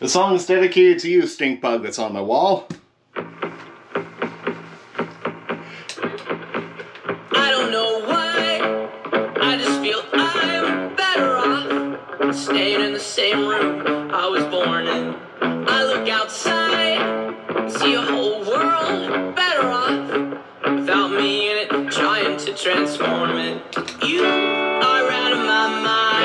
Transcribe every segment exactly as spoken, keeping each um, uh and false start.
The song is dedicated to you, stink bug that's on my wall. I don't know why, I just feel I'm better off staying in the same room I was born in. I look outside, see a whole world better off without me in it, trying to transform it. You are out of my mind.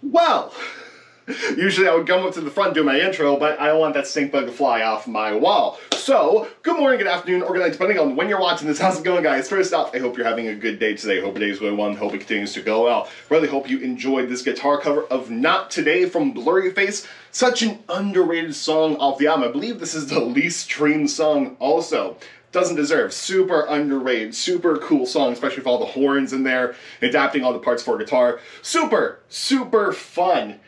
Well, usually I would come up to the front and do my intro, but I don't want that stink bug to fly off my wall. So, good morning, good afternoon, or good night, depending on when you're watching this. How's it going, guys? First off, I hope you're having a good day today. Hope your day is going well. Hope it continues to go well. Really hope you enjoyed this guitar cover of Not Today from Blurryface. Such an underrated song off the album. I believe this is the least streamed song also. Doesn't deserve. Super underrated, super cool song, especially with all the horns in there, adapting all the parts for guitar. Super, super fun.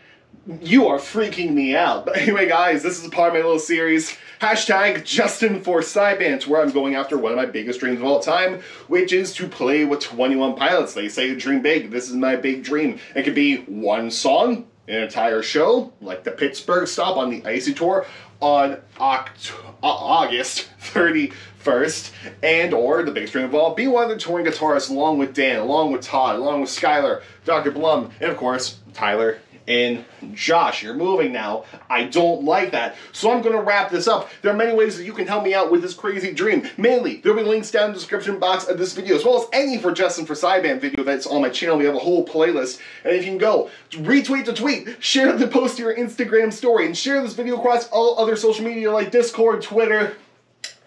You are freaking me out. But anyway, guys, this is a part of my little series, hashtag JustinForSaiBand, where I'm going after one of my biggest dreams of all time, which is to play with twenty-one Pilots. They say dream big. This is my big dream. It could be one song. an entire show, like the Pittsburgh stop on the Icy Tour on Oct August thirty-first, and or the biggest dream of all, be one of the touring guitarists along with Dan, along with Todd, along with Skylar, Doctor Blum, and of course, Tyler and Josh. You're moving now. I don't like that. So I'm going to wrap this up. There are many ways that you can help me out with this crazy dream. Mainly, there will be links down in the description box of this video, as well as any for Justin for Sideband video that's on my channel. We have a whole playlist. And if you can go, retweet the tweet, share the post to your Instagram story, and share this video across all other social media like Discord, Twitter,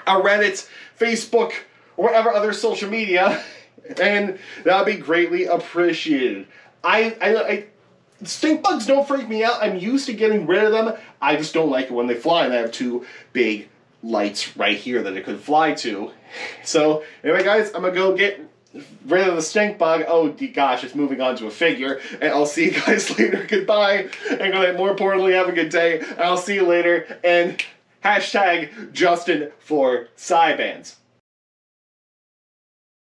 our Reddit, Facebook, or whatever other social media, and that would be greatly appreciated. I... I, I Stink bugs don't freak me out. I'm used to getting rid of them. I just don't like it when they fly, and I have two big lights right here that it could fly to. So, anyway guys, I'm gonna go get rid of the stink bug. Oh gosh, it's moving on to a figure, and I'll see you guys later. Goodbye, and more importantly, have a good day. I'll see you later, and hashtag Justin for Saibands.